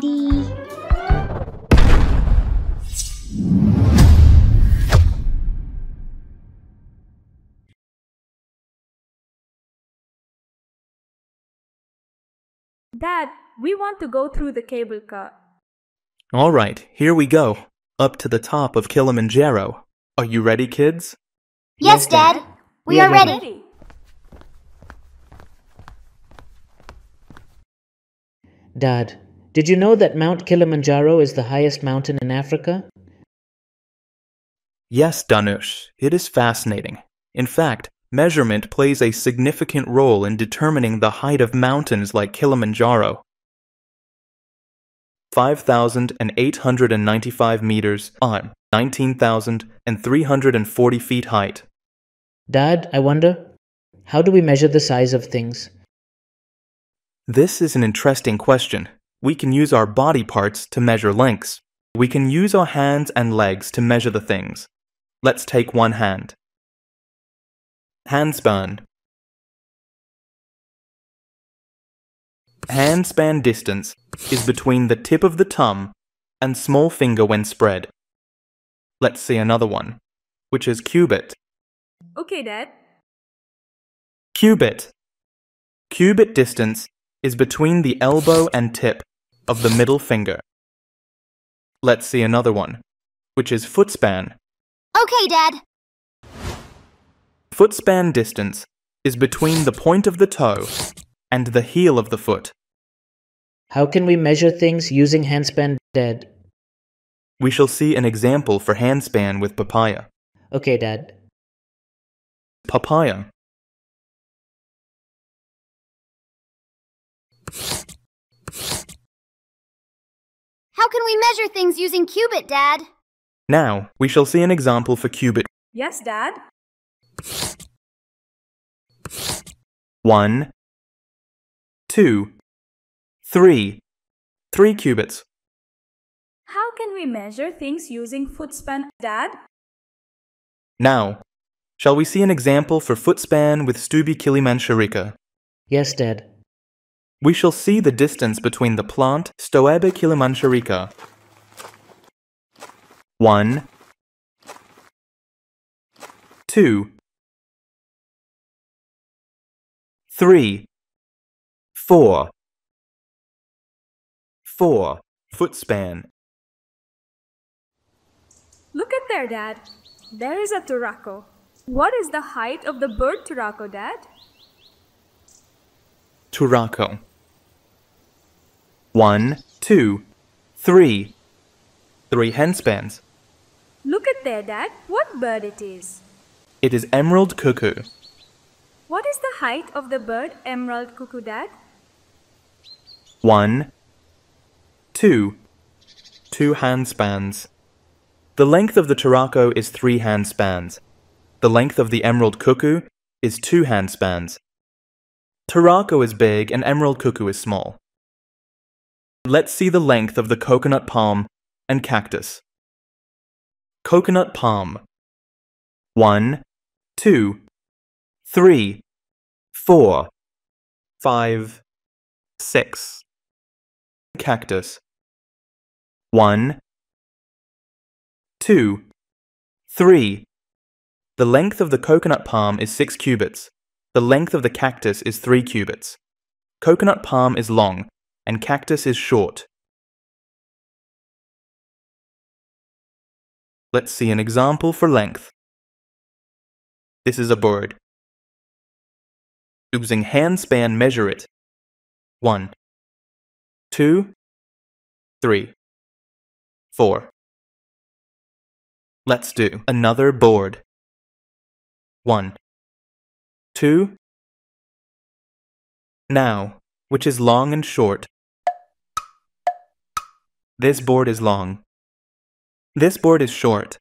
di Dad, we want to go through the cable car. All right, here we go. Up to the top of Kilimanjaro. Are you ready, kids? Yes, Dad. We are ready. Dad, did you know that Mount Kilimanjaro is the highest mountain in Africa? Yes, Danush. It is fascinating. In fact, measurement plays a significant role in determining the height of mountains like Kilimanjaro. 5,895 meters on 19,340 feet height. Dad, I wonder, how do we measure the size of things? This is an interesting question. We can use our body parts to measure lengths. We can use our hands and legs to measure the things. Let's take one hand. Handspan. Handspan distance is between the tip of the thumb and small finger when spread. Let's see another one, which is cubit. Okay, Dad. Cubit. Cubit distance is between the elbow and tip of the middle finger. Let's see another one, which is footspan. Okay, Dad. Footspan distance is between the point of the toe and the heel of the foot. How can we measure things using handspan, Dad? We shall see an example for handspan with papaya. Okay, Dad. Papaya. How can we measure things using cubit, Dad? Now, we shall see an example for cubit. Yes, Dad. 1, 2, 3, 3 cubits. How can we measure things using footspan, Dad? Now, shall we see an example for footspan with Stoebe kilimandscharica? Yes, Dad. We shall see the distance between the plant Stoebe kilimandscharica. 1, 2, 3, 4. 4 footspan. Look at there, Dad. There is a turaco. What is the height of the bird turaco, Dad? Turaco. 1, 2, 3. 3 handspans. Look at there, Dad. What bird it is? It is emerald cuckoo. What is the height of the bird emerald cuckoo, Dad? 1, 2. 2 handspans. The length of the turaco is 3 handspans. The length of the emerald cuckoo is 2 handspans. Turaco is big and emerald cuckoo is small. Let's see the length of the coconut palm and cactus. Coconut palm. 1, 2, 3, 4, 5, 6. Cactus. 1, 2, 3. The length of the coconut palm is 6 cubits. The length of the cactus is 3 cubits. Coconut palm is long, and cactus is short. Let's see an example for length. This is a bird. Using handspan, measure it. 1, 2, 3, 4. Let's do another board. 1, 2. Now, which is long and short? This board is long. This board is short.